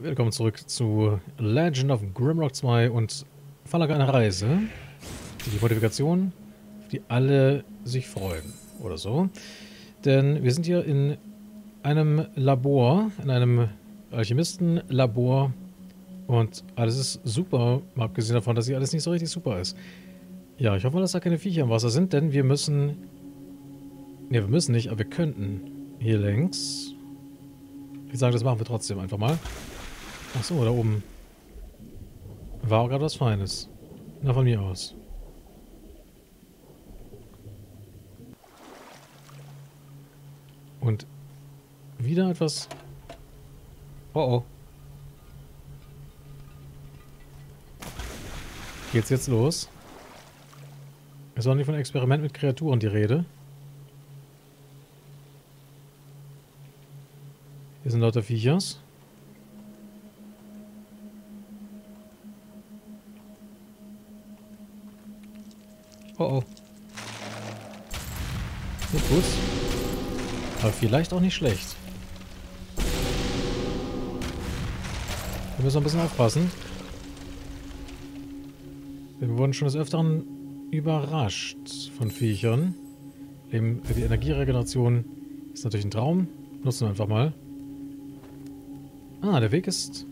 Willkommen zurück zu Legend of Grimrock 2 und Fallager einer Reise. Die Modifikation, auf die alle sich freuen oder so. Denn wir sind hier in einem Labor, in einem Alchemistenlabor und alles ist super, mal abgesehen davon, dass hier alles nicht so richtig super ist. Ja, ich hoffe, dass da keine Viecher im Wasser sind, denn wir müssen... Ne, wir müssen nicht, aber wir könnten hier längs... Ich sage, das machen wir trotzdem einfach mal. Achso, da oben. War auch gerade was Feines. Na, von mir aus. Und wieder etwas... Oh oh. Geht's jetzt los? Es war nicht von Experiment mit Kreaturen die Rede. Hier sind lauter Viechers. Oh oh. Nicht gut. Aber vielleicht auch nicht schlecht. Wir müssen ein bisschen aufpassen. Wir wurden schon des Öfteren überrascht von Viechern. Eben die Energieregeneration ist natürlich ein Traum. Nutzen wir einfach mal. Ah, der Weg ist...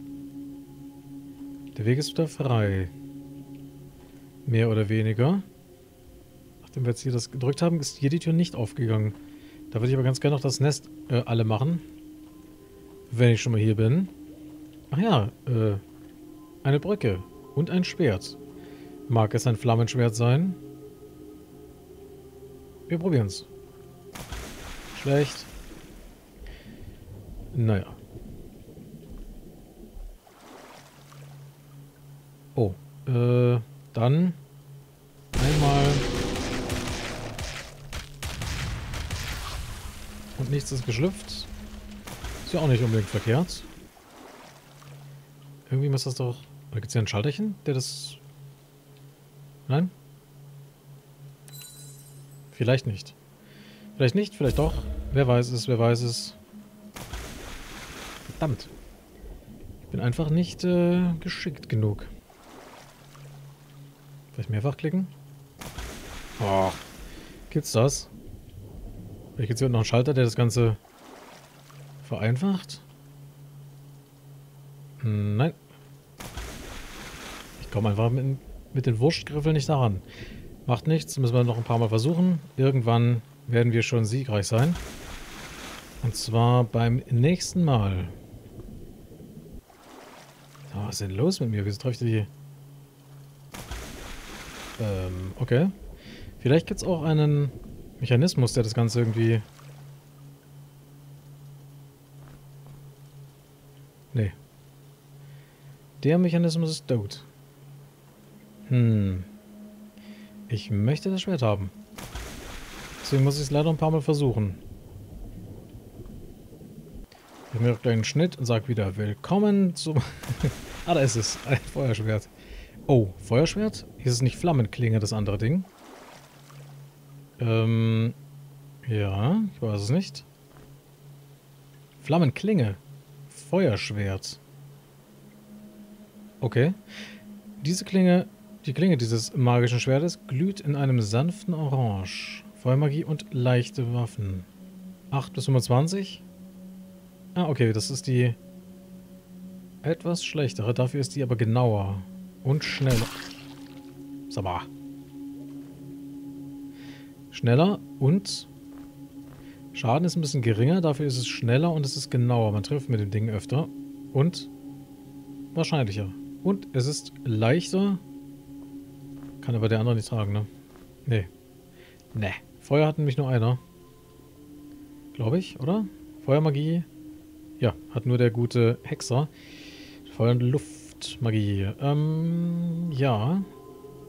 Der Weg ist wieder frei. Mehr oder weniger. Nachdem wir jetzt hier das gedrückt haben, ist hier die Tür nicht aufgegangen. Da würde ich aber ganz gerne noch das Nest alle machen. Wenn ich schon mal hier bin. Ach ja, eine Brücke und ein Schwert. Mag es ein Flammenschwert sein? Wir probieren's. Schlecht. Naja. Oh, dann einmal. Und nichts ist geschlüpft. Ist ja auch nicht unbedingt verkehrt. Irgendwie muss das doch... Oder gibt es hier ein Schalterchen, der das... Nein? Vielleicht nicht. Vielleicht nicht, vielleicht doch. Wer weiß es, wer weiß es. Verdammt. Ich bin einfach nicht geschickt genug. Vielleicht mehrfach klicken? Oh. Gibt's das? Vielleicht gibt es hier noch einen Schalter, der das Ganze vereinfacht. Nein. Ich komme einfach mit den Wurstgriffeln nicht daran. Macht nichts, müssen wir noch ein paar Mal versuchen. Irgendwann werden wir schon siegreich sein. Und zwar beim nächsten Mal. Oh, was ist denn los mit mir? Wieso treffe ich die? Okay. Vielleicht gibt es auch einen Mechanismus, der das Ganze irgendwie... Nee. Der Mechanismus ist tot. Hm. Ich möchte das Schwert haben. Deswegen muss ich es leider ein paar Mal versuchen. Ich mache gleich einen Schnitt und sage wieder willkommen zum... Ah, da ist es. Ein Feuerschwert. Oh, Feuerschwert? Hier ist es nicht Flammenklinge, das andere Ding. Ja, ich weiß es nicht. Flammenklinge. Feuerschwert. Okay. Diese Klinge, die Klinge dieses magischen Schwertes, glüht in einem sanften Orange. Feuermagie und leichte Waffen. 8 bis 25? Ah, okay, das ist die etwas schlechtere. Dafür ist die aber genauer und schneller. Sag mal. Schneller und Schaden ist ein bisschen geringer. Dafür ist es schneller und es ist genauer. Man trifft mit dem Ding öfter und wahrscheinlicher. Und es ist leichter. Kann aber der andere nicht tragen, ne? Nee. Nee. Feuer hat nämlich nur einer. Glaube ich, oder? Feuermagie. Ja, hat nur der gute Hexer. Feuer- und Luftmagie. Ja.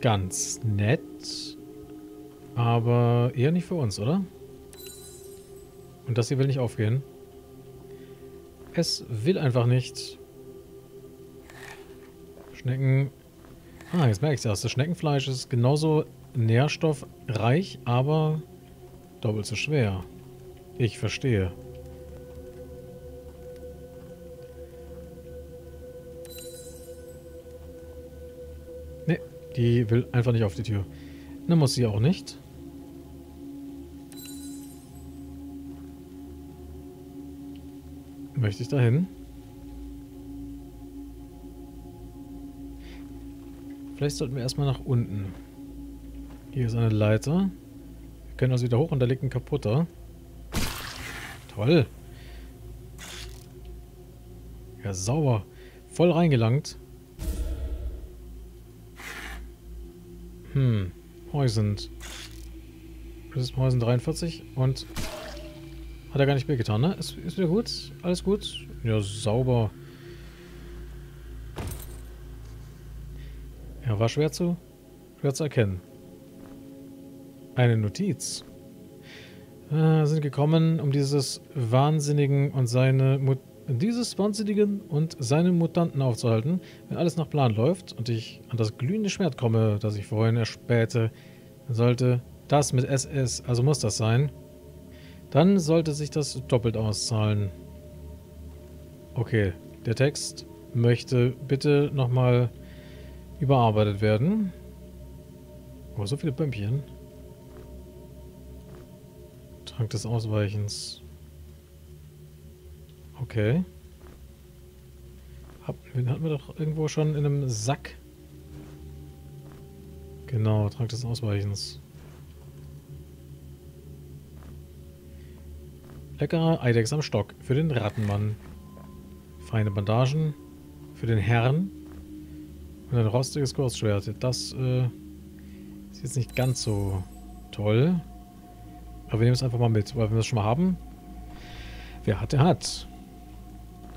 Ganz nett. Aber eher nicht für uns, oder? Und das hier will nicht aufgehen. Es will einfach nicht... Schnecken. Ah, jetzt merke ich das. Das Schneckenfleisch ist genauso nährstoffreich, aber doppelt so schwer. Ich verstehe. Ne, die will einfach nicht auf die Tür. Na, muss sie auch nicht. Möchte ich da hin? Vielleicht sollten wir erstmal nach unten. Hier ist eine Leiter. Wir können also wieder hoch und da liegt ein kaputter. Toll. Ja, sauber. Voll reingelangt. Poisoned. Das ist Poisoned 43 und... Hat er gar nicht mehr getan, ne? Ist wieder gut? Alles gut? Ja, sauber. Ja, war schwer zu erkennen. Eine Notiz. Sind gekommen, um dieses Wahnsinnigen und seine Mutanten aufzuhalten. Wenn alles nach Plan läuft und ich an das glühende Schwert komme, das ich vorhin erspähte, dann sollte das mit SS, also muss das sein. Dann sollte sich das doppelt auszahlen. Okay, der Text möchte bitte nochmal überarbeitet werden. Oh, so viele Bömpchen. Trank des Ausweichens. Okay. Den hatten wir doch irgendwo schon in einem Sack. Genau, Trank des Ausweichens. Leckerer Eidechs am Stock für den Rattenmann. Feine Bandagen für den Herrn. Und ein rostiges Kurzschwert. Das ist jetzt nicht ganz so toll. Aber wir nehmen es einfach mal mit, weil wir das schon mal haben. Wer hat, der hat.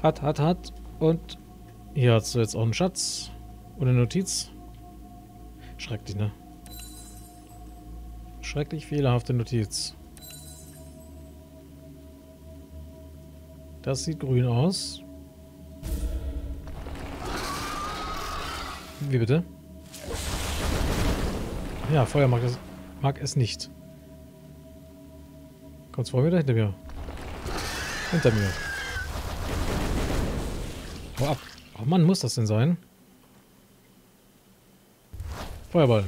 Hat. Und hier hat es jetzt auch einen Schatz. Und eine Notiz. Schrecklich, ne? Schrecklich fehlerhafte Notiz. Das sieht grün aus. Wie bitte? Ja, Feuer mag es nicht. Kommt's vor mir oder hinter mir? Hinter mir. Hau ab. Oh Mann, muss das denn sein? Feuerball.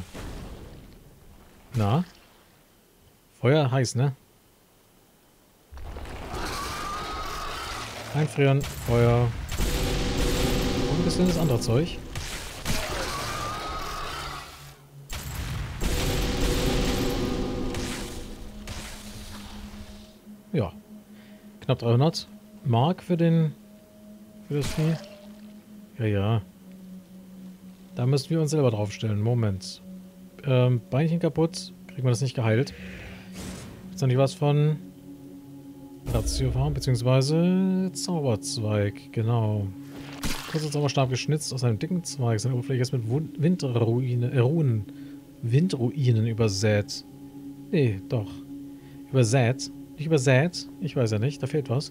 Na? Feuer heiß, ne? Einfrieren, Feuer. Und ein bisschen das andere Zeug. Ja. Knapp 300 Mark für das Vieh. Ja. Da müssen wir uns selber draufstellen. Moment. Beinchen kaputt. Kriegen wir das nicht geheilt. Ist noch nicht was von Ratio fahren, beziehungsweise Zauberzweig. Genau. Kurzer Zauberstab geschnitzt aus einem dicken Zweig. Seine Oberfläche ist mit Windruinen übersät. Nee, doch. Übersät. Nicht übersät. Ich weiß ja nicht. Da fehlt was.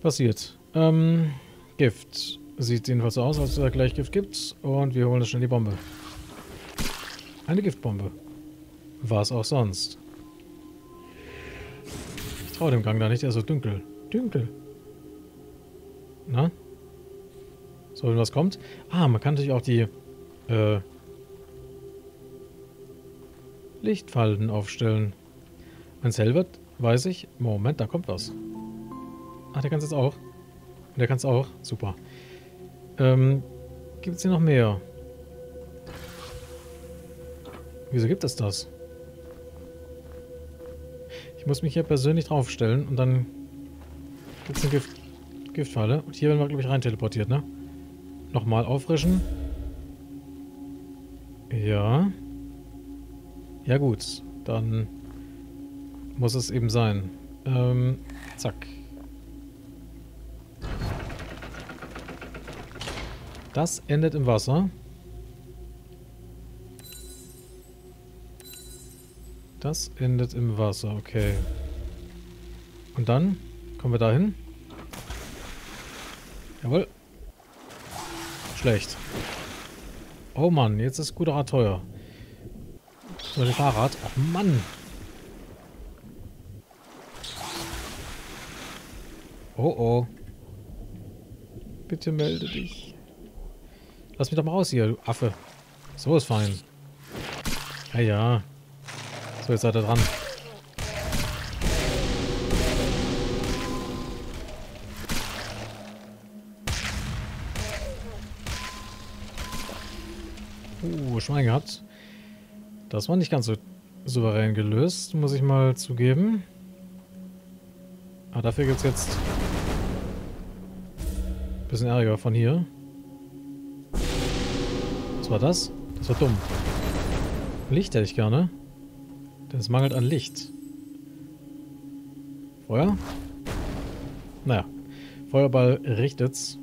Passiert. Gift. Sieht jedenfalls so aus, als es da gleich Gift gibt. Und wir holen uns schnell die Bombe. Eine Giftbombe. Was auch sonst. Ich traue dem Gang da nicht. Der ist so dunkel. Dunkel. Na? So, wenn was kommt. Ah, man kann natürlich auch die Lichtfalten aufstellen. Wenn's hell wird, weiß ich. Moment, da kommt was. Ach, der kann's jetzt auch. Und der kann's auch. Super. Gibt's hier noch mehr? Wieso gibt es das? Ich muss mich hier persönlich draufstellen und dann gibt's eine Giftfalle. Und hier werden wir, glaube ich, rein teleportiert, ne? Nochmal auffrischen. Ja. Ja gut, dann muss es eben sein. Zack. Das endet im Wasser. Das endet im Wasser, okay. Und dann kommen wir dahin. Jawohl. Schlecht. Oh Mann, jetzt ist guter Rat teuer. So, ein Fahrrad. Ach Mann. Oh oh. Bitte melde dich. Lass mich doch mal raus hier, du Affe. So ist fein. Ja, ja. So, jetzt seid ihr dran. Schwein gehabt. Das war nicht ganz so souverän gelöst, muss ich mal zugeben. Aber dafür gibt es jetzt ein bisschen Ärger von hier. Was war das? Das war dumm. Licht hätte ich gerne. Denn es mangelt an Licht. Feuer? Naja. Feuerball richtet's.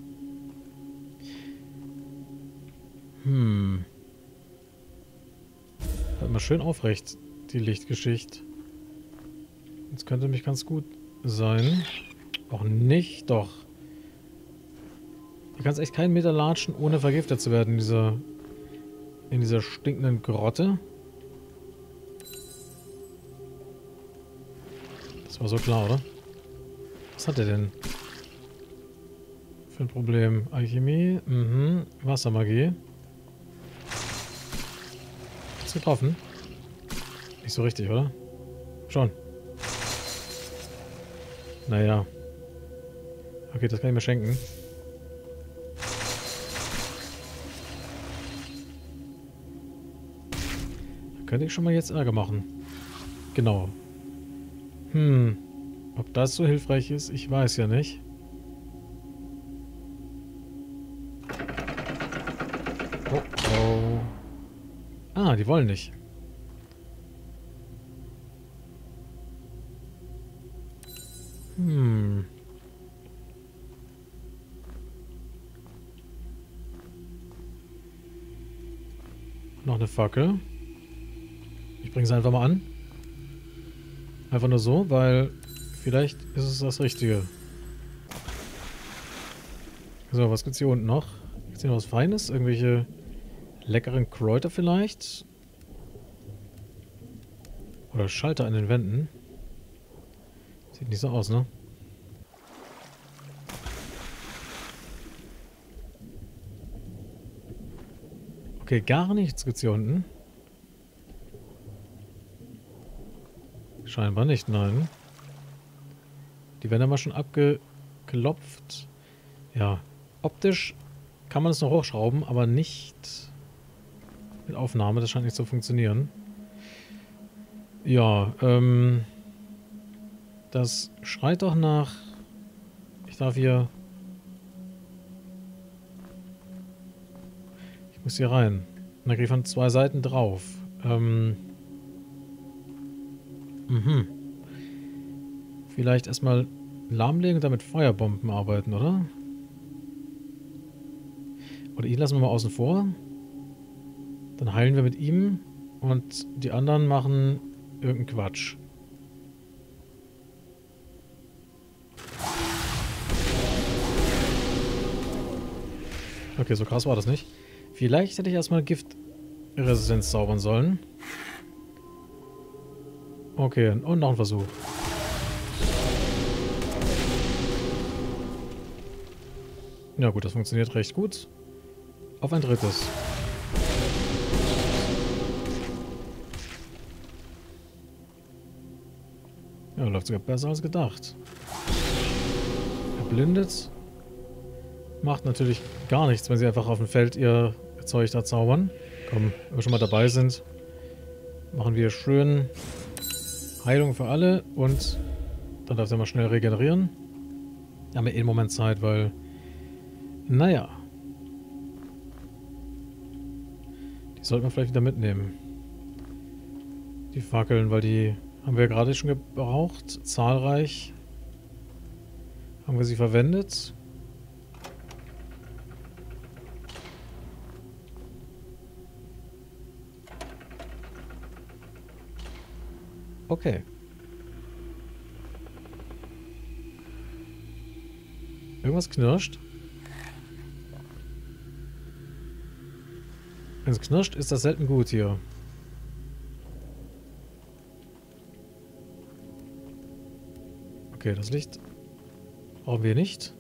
Hm. Immer schön aufrecht, die Lichtgeschichte. Jetzt könnte mich ganz gut sein. Auch nicht, doch. Du kannst echt keinen Meter latschen, ohne vergiftet zu werden in dieser stinkenden Grotte. Das war so klar, oder? Was hat er denn für ein Problem? Alchemie, Wassermagie. Getroffen? Nicht so richtig, oder? Schon. Naja. Okay, das kann ich mir schenken. Da könnte ich schon mal jetzt Ärger machen. Genau. Hm. Ob das so hilfreich ist, ich weiß ja nicht. Oh, oh. Ah, die wollen nicht. Hm. Noch eine Fackel. Ich bringe sie einfach mal an. Einfach nur so, weil vielleicht ist es das Richtige. So, was gibt's hier unten noch? Gibt's hier noch was Feines? Irgendwelche leckeren Kräuter vielleicht? Oder Schalter an den Wänden? Sieht nicht so aus, ne? Okay, gar nichts gibt's hier unten. Scheinbar nicht, nein. Die Wände haben wir schon abgeklopft. Ja, optisch kann man es noch hochschrauben, aber nicht mit Aufnahme, das scheint nicht zu funktionieren. Ja, das schreit doch nach... Ich darf hier... Ich muss hier rein. Und dann kriege ich von zwei Seiten drauf. Vielleicht erstmal lahmlegen und damit Feuerbomben arbeiten, oder? Oder ihn lassen wir mal außen vor. Dann heilen wir mit ihm und die anderen machen irgendeinen Quatsch. Okay, so krass war das nicht. Vielleicht hätte ich erstmal Giftresistenz zaubern sollen. Okay, und noch ein Versuch. Ja gut, das funktioniert recht gut. Auf ein drittes. Ja, läuft sogar besser als gedacht. Erblindet. Macht natürlich gar nichts, wenn sie einfach auf dem Feld ihr Zeug da zaubern. Komm, wenn wir schon mal dabei sind, machen wir schön Heilung für alle und dann darf sie mal schnell regenerieren. Wir haben ja eh einen Moment Zeit, weil... Naja. Die sollten wir vielleicht wieder mitnehmen. Die Fackeln, weil die haben wir gerade schon gebraucht. Zahlreich haben wir sie verwendet. Okay. Irgendwas knirscht. Wenn es knirscht, ist das selten gut hier. Okay, das Licht brauchen wir nicht.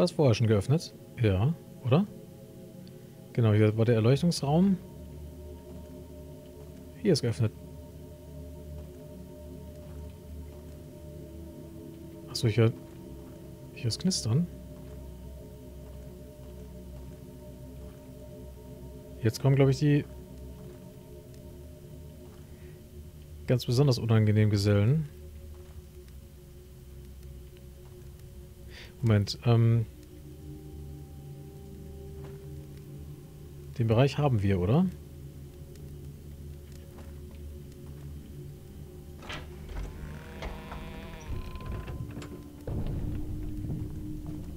War es vorher schon geöffnet? Ja, oder? Genau, hier war der Erleuchtungsraum. Hier ist geöffnet. Achso, hier ist Knistern. Jetzt kommen, glaube ich, die ganz besonders unangenehmen Gesellen. Moment, den Bereich haben wir, oder?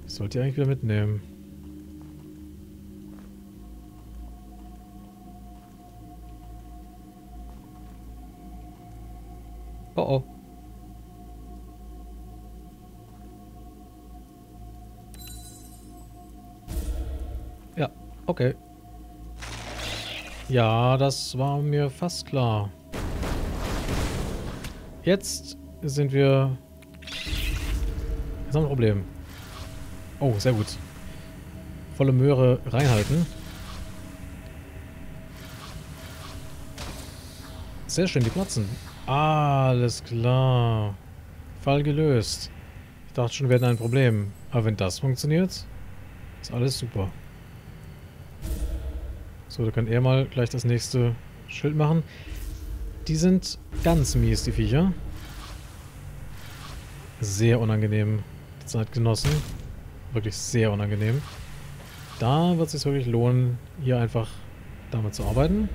Ich sollte eigentlich wieder mitnehmen. Oh oh. Ja, okay. Ja, das war mir fast klar. Jetzt sind wir... Jetzt haben wir ein Problem. Oh, sehr gut. Volle Möhre reinhalten. Sehr schön, die platzen. Alles klar. Fall gelöst. Ich dachte schon, wir hätten ein Problem. Aber wenn das funktioniert, ist alles super. So, da kann er mal gleich das nächste Schild machen. Die sind ganz mies, die Viecher. Sehr unangenehm, die Zeitgenossen. Wirklich sehr unangenehm. Da wird es sich wirklich lohnen, hier einfach damit zu arbeiten.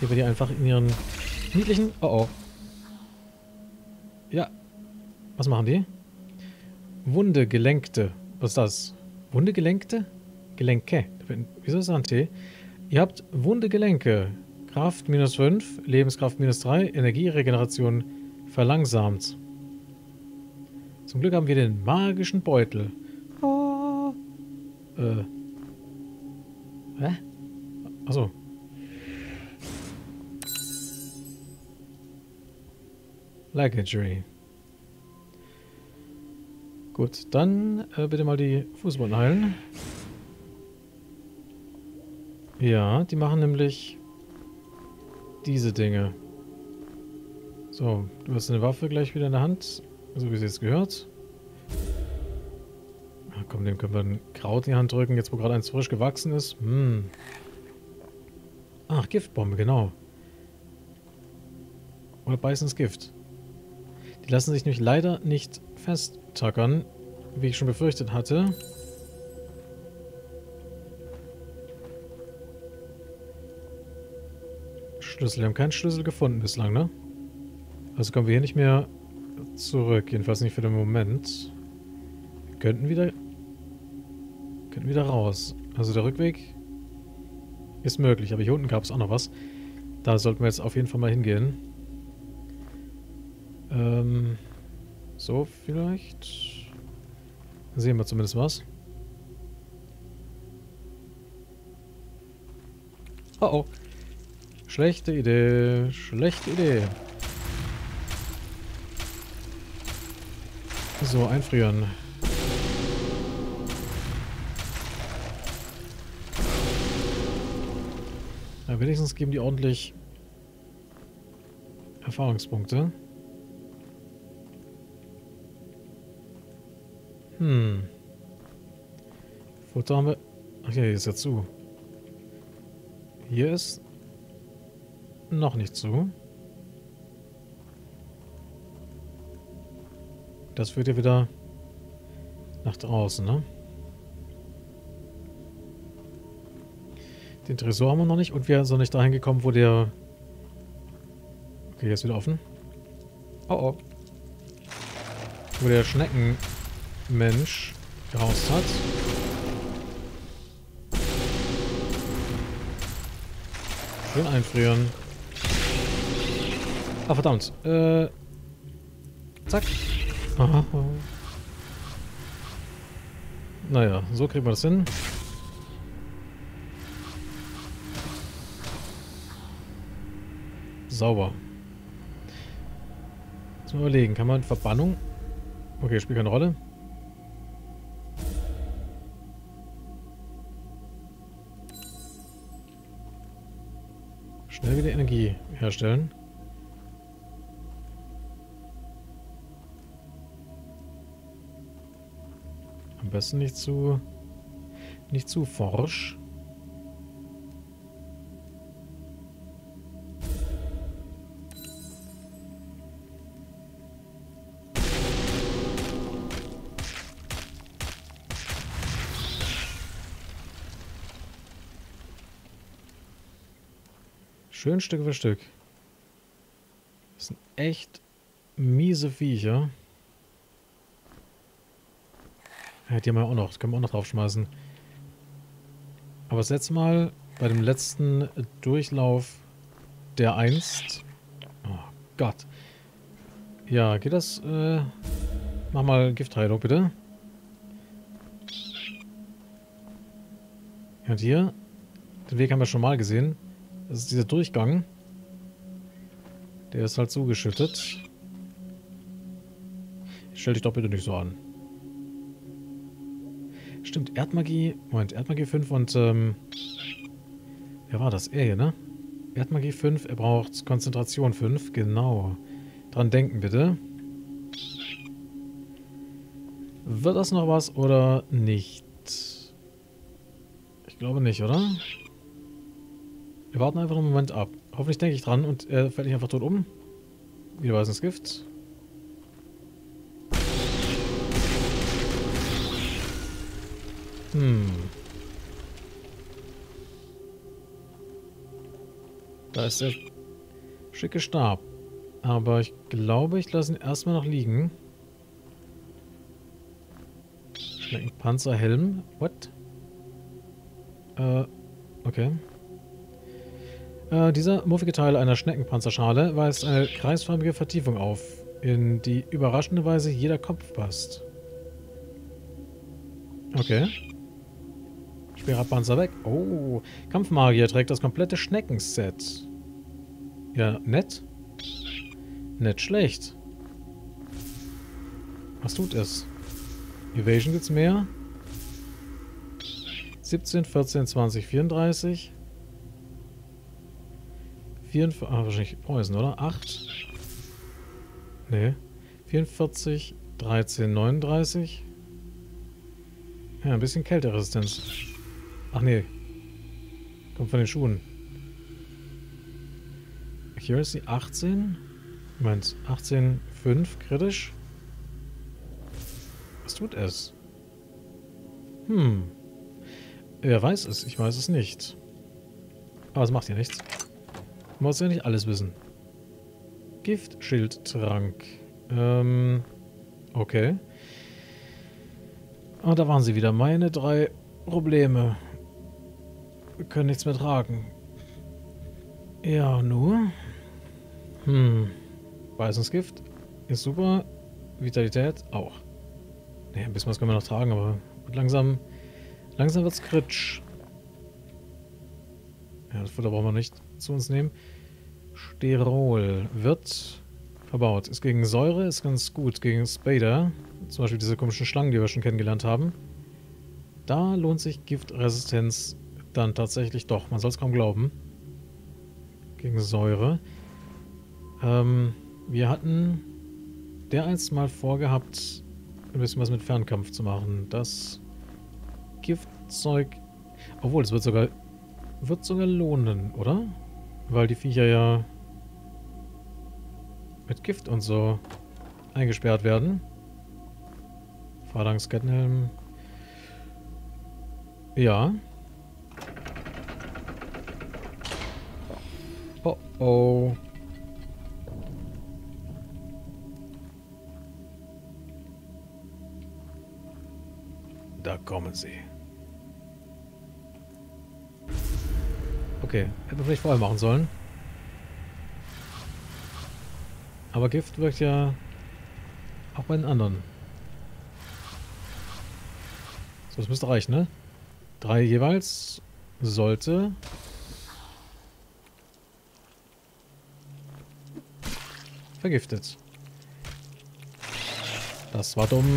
Hier wird die einfach in ihren niedlichen... Oh oh. Ja. Was machen die? Wunde, Gelenkte. Was ist das? Wunde, Gelenkte? Gelenke. Wieso ist das ein T? Ihr habt Wunde Gelenke. Kraft -5, Lebenskraft -3, Energieregeneration verlangsamt. Zum Glück haben wir den magischen Beutel. Oh. Hä? Achso. Leg Injury. Gut, dann bitte mal die Fußball heilen. Ja, die machen nämlich diese Dinge. So, du hast eine Waffe gleich wieder in der Hand, so wie sie jetzt gehört. Ach komm, dem können wir ein Kraut in die Hand drücken, jetzt wo gerade eins frisch gewachsen ist. Hm. Ach, Giftbombe, genau. Oder beißen ins Gift. Die lassen sich nämlich leider nicht festtackern, wie ich schon befürchtet hatte. Schlüssel. Wir haben keinen Schlüssel gefunden bislang, ne? Also kommen wir hier nicht mehr zurück. Jedenfalls nicht für den Moment. Wir könnten wieder raus. Also der Rückweg ist möglich. Aber hier unten gab es auch noch was. Da sollten wir jetzt auf jeden Fall mal hingehen. So, vielleicht... Sehen wir zumindest was. Oh oh. Schlechte Idee, schlechte Idee. So, einfrieren. Ja, wenigstens geben die ordentlich Erfahrungspunkte. Hm. Futter haben wir... Ach ja, hier ist ja zu. Hier ist... noch nicht zu. Das führt ja wieder nach draußen, ne? Den Tresor haben wir noch nicht und wir sind noch nicht dahin gekommen, wo der... Okay, jetzt wieder offen. Oh oh. Wo der Schneckenmensch gehaust hat. Schön einfrieren. Ah, verdammt. Zack. Naja, so kriegen wir das hin. Sauber. Jetzt mal überlegen, kann man Verbannung? Okay, spielt keine Rolle. Schnell wieder Energie herstellen. Am besten nicht zu forsch. Schön Stück für Stück. Das sind echt miese Viecher. Ja, die haben wir auch noch. Das können wir auch noch draufschmeißen. Aber das letzte Mal, bei dem letzten Durchlauf der einst... Oh Gott. Ja, geht das? Mach mal Giftheilung, bitte. Und hier, den Weg haben wir schon mal gesehen. Das ist dieser Durchgang. Der ist halt zugeschüttet. Stell dich doch bitte nicht so an. Stimmt, Erdmagie. Moment, Erdmagie 5 und wer war das? Er hier, ne? Erdmagie 5, er braucht Konzentration 5. Genau. Dran denken, bitte. Wird das noch was oder nicht? Ich glaube nicht, oder? Wir warten einfach einen Moment ab. Hoffentlich denke ich dran und er fällt nicht einfach tot um. Wieder weiß ins Gift. Da ist der schicke Stab. Aber ich glaube, ich lasse ihn erstmal noch liegen. Panzerhelm. What? Okay. Dieser muffige Teil einer Schneckenpanzerschale weist eine kreisförmige Vertiefung auf, in die überraschende Weise jeder Kopf passt. Okay. Schwerer Panzer weg. Oh, Kampfmagier trägt das komplette Schneckenset. Ja, nett. Nett schlecht. Was tut es? Evasion gibt's mehr. 17, 14, 20, 34... 44, wahrscheinlich Preußen, oder? 8. Nee. 44, 13, 39. Ja, ein bisschen Kälteresistenz. Ach nee. Kommt von den Schuhen. Hier ist die 18. Moment, 18, 5, kritisch. Was tut es? Er weiß es, ich weiß es nicht. Aber es macht ja nichts. Muss ja nicht alles wissen. Giftschildtrank. Okay. Und da waren sie wieder. Meine drei Probleme. Wir können nichts mehr tragen. Ja, nur. Beißungsgift ist super. Vitalität auch. Naja, ein bisschen was können wir noch tragen, aber langsam. Langsam wird's kritsch. Ja, das Futter brauchen wir nicht zu uns nehmen. Sterol wird verbaut. Ist gegen Säure, ist ganz gut. Gegen Spader, zum Beispiel diese komischen Schlangen, die wir schon kennengelernt haben. Da lohnt sich Giftresistenz dann tatsächlich doch. Man soll es kaum glauben. Gegen Säure. Wir hatten dereinst mal vorgehabt, ein bisschen was mit Fernkampf zu machen. Das Giftzeug, obwohl es wird sogar lohnen, oder? Weil die Viecher ja mit Gift und so eingesperrt werden. Phalanx, Kettenhelm. Ja. Oh oh. Da kommen sie. Okay, hätten wir vielleicht vorher machen sollen. Aber Gift wirkt ja auch bei den anderen. So, das müsste reichen, ne? 3 jeweils sollte. Vergiftet. Das war dumm.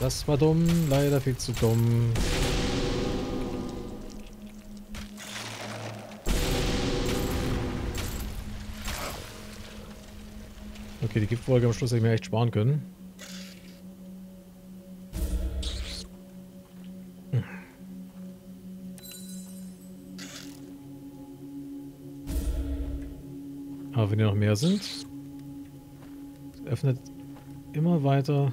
Das war dumm. Leider viel zu dumm. Okay, die Giftwolke am Schluss hätte ich mir echt sparen können. Aber wenn hier noch mehr sind, es öffnet immer weiter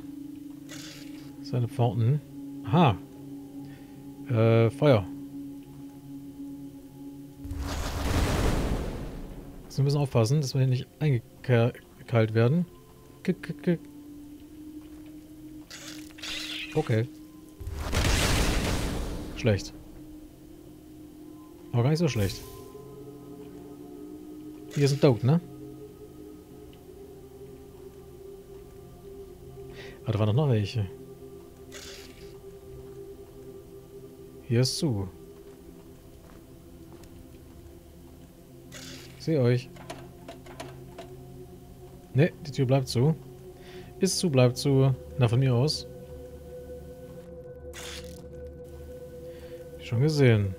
seine Pforten. Aha. Feuer. Jetzt müssen wir aufpassen, dass wir hier nicht eingekalt werden. Okay. Schlecht. Aber gar nicht so schlecht. Hier sind tot, ne? Ah, da waren doch noch welche. Hier ist zu. Ich sehe euch. Ne, die Tür bleibt zu. Ist zu, bleibt zu. Na, von mir aus. Schon gesehen.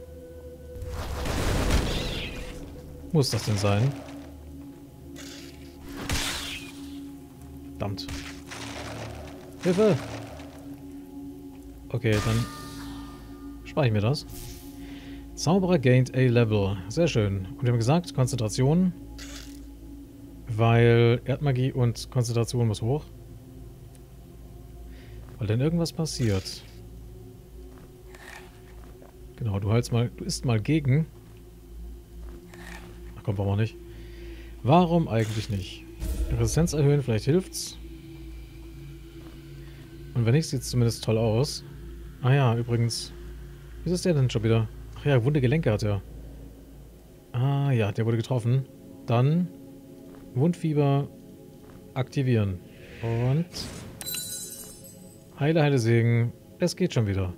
Muss das denn sein? Verdammt. Hilfe! Okay, dann spare ich mir das. Zauberer gained A-Level. Sehr schön. Und wir haben gesagt, Konzentration. Weil Erdmagie und Konzentration muss hoch. Weil dann irgendwas passiert. Genau, du heilst mal, du isst mal gegen. Kommt warum auch nicht. Warum eigentlich nicht? Resistenz erhöhen, vielleicht hilft's. Und wenn nicht, sieht's zumindest toll aus. Ah ja, übrigens. Wieso ist der denn schon wieder? Ach ja, wunde Gelenke hat er. Ah ja, der wurde getroffen. Dann Wundfieber aktivieren. Und Heile, Heile, Segen. Es geht schon wieder.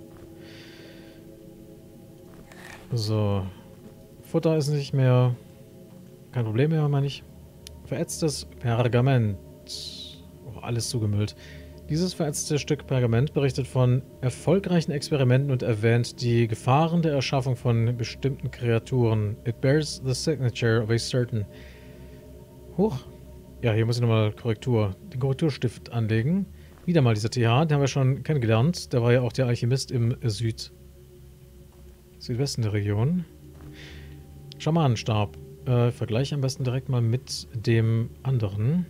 So. Futter ist nicht mehr... Kein Problem mehr, meine ich. Verätztes Pergament. Oh, alles zugemüllt. Dieses verätzte Stück Pergament berichtet von erfolgreichen Experimenten und erwähnt die Gefahren der Erschaffung von bestimmten Kreaturen. It bears the signature of a certain... Huch. Ja, hier muss ich nochmal Korrektur. Den Korrekturstift anlegen. Wieder mal dieser TH, den haben wir schon kennengelernt. Der war ja auch der Alchemist im Südwesten der Region. Schamanenstab. Vergleiche am besten direkt mal mit dem anderen.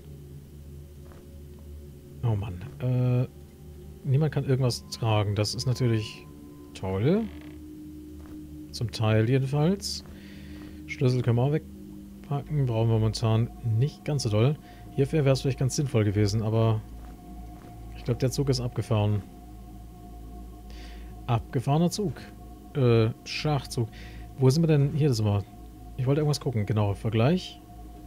Oh Mann. Niemand kann irgendwas tragen. Das ist natürlich toll. Zum Teil jedenfalls. Schlüssel können wir auch wegpacken. Brauchen wir momentan nicht ganz so doll. Hierfür wäre es vielleicht ganz sinnvoll gewesen, aber ich glaube, der Zug ist abgefahren. Abgefahrener Zug. Schachzug. Wo sind wir denn? Hier sind wir. Ich wollte irgendwas gucken. Genau, Vergleich.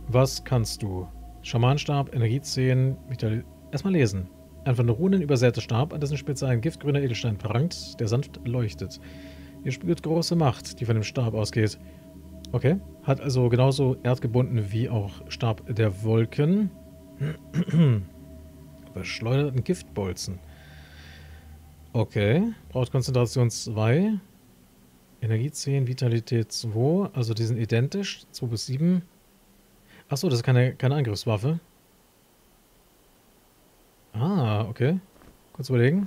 Was kannst du? Schamanenstab, Energiezehen, Vitalität. Erstmal lesen. Ein von Runen übersäter Stab, an dessen Spitze ein giftgrüner Edelstein prangt, der sanft leuchtet. Ihr spürt große Macht, die von dem Stab ausgeht. Okay. Hat also genauso erdgebunden wie auch Stab der Wolken. Beschleuderten Giftbolzen. Okay. Braucht Konzentration 2. Energie 10, Vitalität 2, also die sind identisch, 2 bis 7. Achso, das ist keine Angriffswaffe. Ah, okay. Kurz überlegen.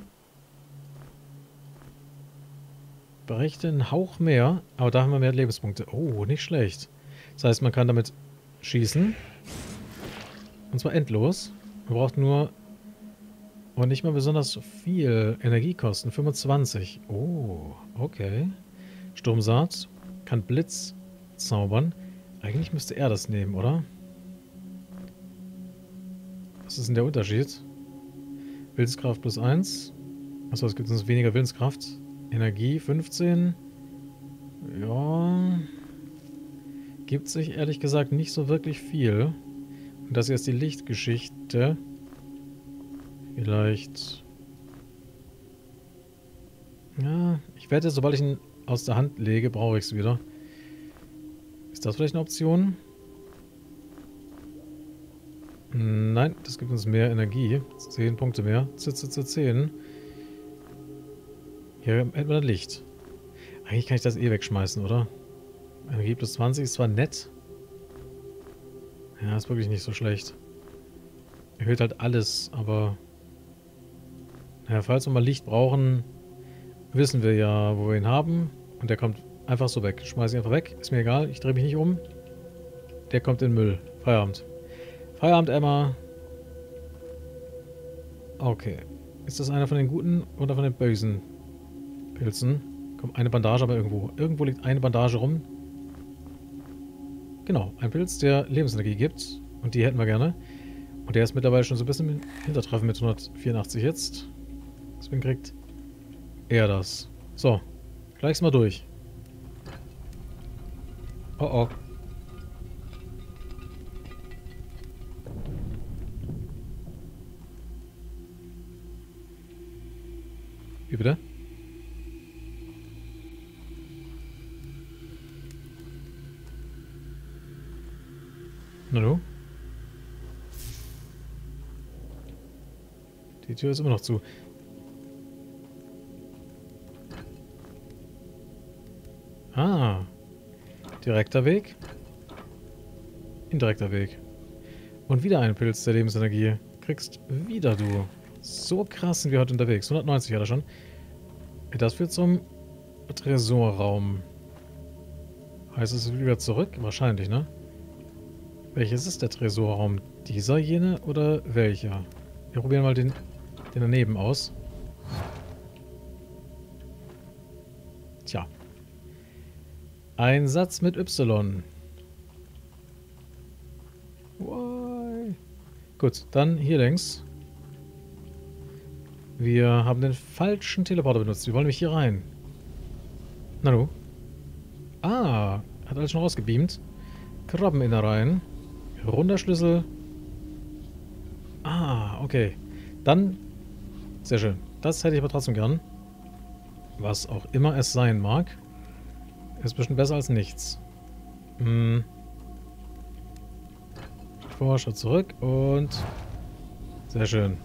Berechte einen Hauch mehr, aber da haben wir mehr Lebenspunkte. Oh, nicht schlecht. Das heißt, man kann damit schießen. Und zwar endlos. Man braucht nur und nicht mal besonders viel Energiekosten. 25. Oh, okay. Sturmsaat, kann Blitz zaubern. Eigentlich müsste er das nehmen, oder? Was ist denn der Unterschied? Willenskraft plus 1. Achso, es gibt uns weniger Willenskraft. Energie 15. Ja. Gibt sich ehrlich gesagt nicht so wirklich viel. Und das hier ist die Lichtgeschichte. Vielleicht. Ja, ich wette, sobald ich einen aus der Hand lege, brauche ich es wieder. Ist das vielleicht eine Option? Nein, das gibt uns mehr Energie. 10 Punkte mehr. 10. Hier hätten wir das Licht. Eigentlich kann ich das eh wegschmeißen, oder? Energie plus 20 ist zwar nett. Ja, ist wirklich nicht so schlecht. Erhöht halt alles, aber... Naja, falls wir mal Licht brauchen, wissen wir ja, wo wir ihn haben. Und der kommt einfach so weg. Schmeiß ihn einfach weg. Ist mir egal, ich drehe mich nicht um. Der kommt in den Müll. Feierabend. Feierabend, Emma. Okay. Ist das einer von den guten oder von den bösen Pilzen? Kommt eine Bandage aber irgendwo. Irgendwo liegt eine Bandage rum. Genau, ein Pilz, der Lebensenergie gibt. Und die hätten wir gerne. Und der ist mittlerweile schon so ein bisschen im Hintertreffen mit 184 jetzt. Deswegen kriegt er das. So, gleich mal durch. Oh oh. Wie bitte? Na du? Die Tür ist immer noch zu. Ah. Direkter Weg. Indirekter Weg. Und wieder ein Pilz der Lebensenergie. Kriegst wieder du. So krass sind wir heute unterwegs. 190 hat er schon. Das führt zum Tresorraum. Heißt es wieder zurück? Wahrscheinlich, ne? Welches ist der Tresorraum? Dieser, jene oder welcher? Wir probieren mal den daneben aus. Tja. Ein Satz mit Y. Why? Gut, dann hier längs. Wir haben den falschen Teleporter benutzt. Wir wollen nämlich hier rein. Na du? Ah, hat alles schon rausgebeamt. Krabbeninnereien. Runder Schlüssel. Ah, okay. Dann, sehr schön. Das hätte ich aber trotzdem gern. Was auch immer es sein mag. Ist bestimmt besser als nichts. Hm. Forscher zurück und... Sehr schön.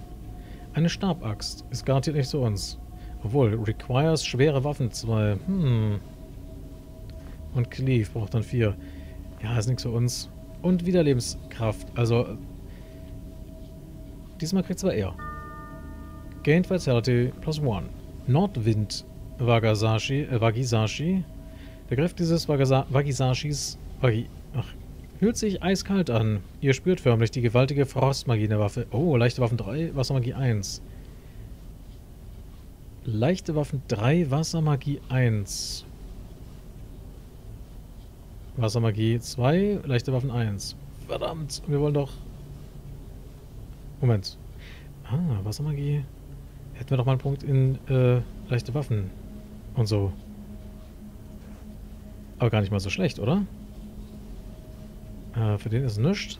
Eine Stabaxt. Ist garantiert nicht zu uns. Obwohl, requires schwere Waffen 2. Hm. Und Cleave braucht dann 4. Ja, ist nichts für uns. Und wieder Lebenskraft. Also... Diesmal kriegt zwar er. Gained Vitality +1. Nordwind Wagisashi. Der Griff dieses Wagisashis fühlt sich eiskalt an. Ihr spürt förmlich die gewaltige Frostmagie in der Waffe. Oh, leichte Waffen 3, Wassermagie 1. Leichte Waffen 3, Wassermagie 1. Wassermagie 2, leichte Waffen 1. Verdammt, wir wollen doch... Moment. Ah, Wassermagie. Hätten wir doch mal einen Punkt in leichte Waffen und so. Aber gar nicht mal so schlecht, oder? Für den ist nichts.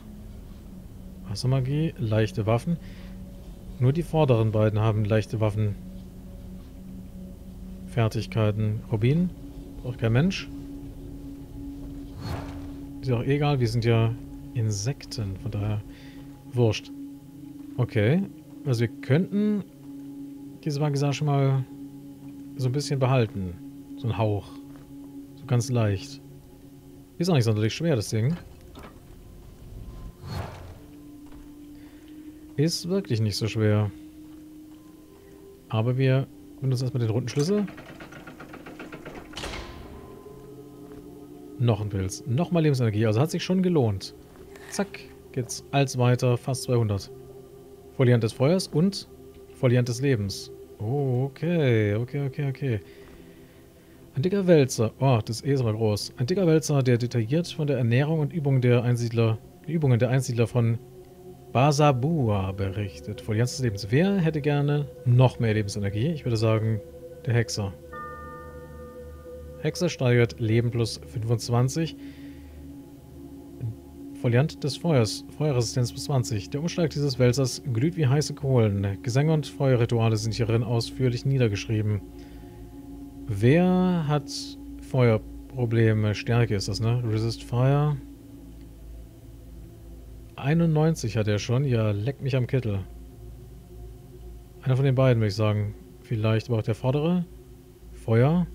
Wassermagie, leichte Waffen. Nur die vorderen beiden haben leichte Waffen. Fertigkeiten. Rubin. Braucht kein Mensch. Ist auch egal, wir sind ja Insekten, von daher wurscht. Okay, also wir könnten diese Wagisar schon mal so ein bisschen behalten. So ein Hauch. So ganz leicht. Ist auch nicht sonderlich schwer, das Ding. Ist wirklich nicht so schwer. Aber wir benutzen erstmal den runden Schlüssel. Noch ein Pilz. Nochmal Lebensenergie. Also hat sich schon gelohnt. Zack. Geht's als weiter. Fast 200. Foliant des Feuers und Foliant des Lebens. Oh, okay. Ein dicker Wälzer. Oh, das E ist aber groß. Ein dicker Wälzer, der detailliert von der Ernährung und Übungen der Einsiedler von Basabua berichtet. Foliant des Lebens. Wer hätte gerne noch mehr Lebensenergie? Ich würde sagen, der Hexer. Hexer steigert Leben +25. Foliant des Feuers, Feuerresistenz +20. Der Umschlag dieses Wälzers glüht wie heiße Kohlen. Gesänge und Feuerrituale sind hierin ausführlich niedergeschrieben. Wer hat Feuerprobleme? Stärke ist das, ne? Resist Fire. 91 hat er schon. Ja, leck mich am Kittel. Einer von den beiden, würde ich sagen. Vielleicht aber auch der vordere. Feuer.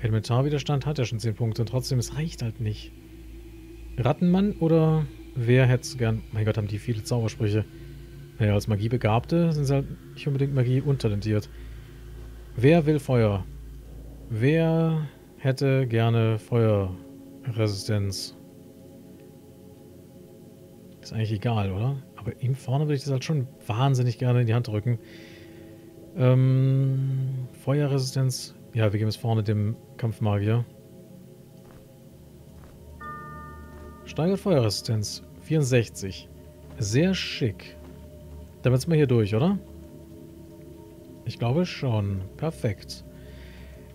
Elementarwiderstand hat ja schon 10 Punkte und trotzdem, es reicht halt nicht. Rattenmann oder Wer hätte es gern... Mein Gott, haben die viele Zaubersprüche. Naja, als Magiebegabte sind sie halt nicht unbedingt magieuntalentiert. Wer will Feuer? Wer hätte gerne Feuerresistenz? Ist eigentlich egal, oder? Aber ihm vorne würde ich das halt schon wahnsinnig gerne in die Hand drücken. Feuerresistenz. Ja, wir geben es vorne dem Kampfmagier. Steigert Feuerresistenz. 64. Sehr schick. Damit sind wir hier durch, oder? Ich glaube schon. Perfekt.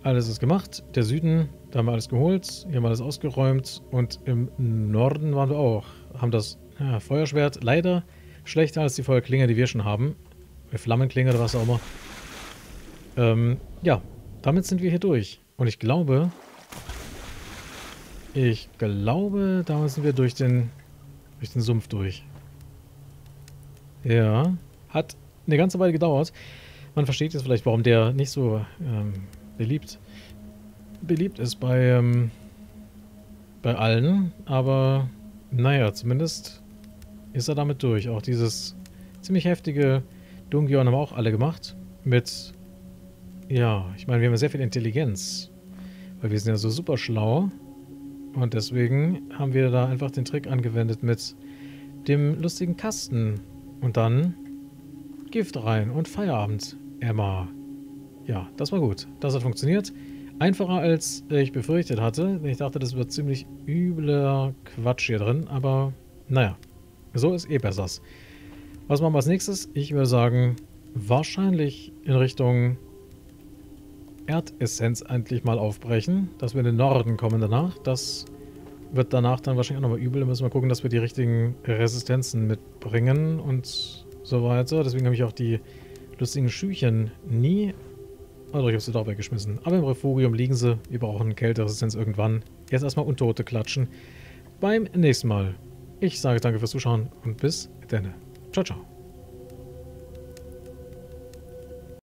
Alles ist gemacht. Der Süden, da haben wir alles geholt. Hier haben wir alles ausgeräumt. Und im Norden waren wir auch. Haben das Feuerschwert leider schlechter als die Feuerklinge, die wir schon haben. Eine Flammenklinge oder was auch immer. Ja, damit sind wir hier durch. Und ich glaube... damit sind wir durch den Sumpf durch. Ja, hat eine ganze Weile gedauert. Man versteht jetzt vielleicht, warum der nicht so beliebt ist bei allen. Aber naja, zumindest ist er damit durch. Auch dieses ziemlich heftige Dungeon haben auch alle gemacht. Mit, ja, ich meine, wir haben ja sehr viel Intelligenz. Weil wir sind ja so super schlau. Und deswegen haben wir da einfach den Trick angewendet mit dem lustigen Kasten. Und dann Gift rein und Feierabend, Emma. Ja, das war gut. Das hat funktioniert. Einfacher als ich befürchtet hatte. Ich dachte, das wird ziemlich übler Quatsch hier drin. Aber naja, so ist eh besser. Was machen wir als nächstes? Ich würde sagen, wahrscheinlich in Richtung Erdessenz endlich mal aufbrechen, dass wir in den Norden kommen danach. Das wird danach dann wahrscheinlich auch nochmal übel. Da müssen wir gucken, dass wir die richtigen Resistenzen mitbringen und so weiter. Deswegen habe ich auch die lustigen Schüchchen nie... Also ich habe sie doch weggeschmissen. Aber im Refugium liegen sie. Wir brauchen Kälteresistenz irgendwann. Jetzt erstmal Untote klatschen. Beim nächsten Mal. Ich sage danke fürs Zuschauen und bis dann. Ciao, ciao.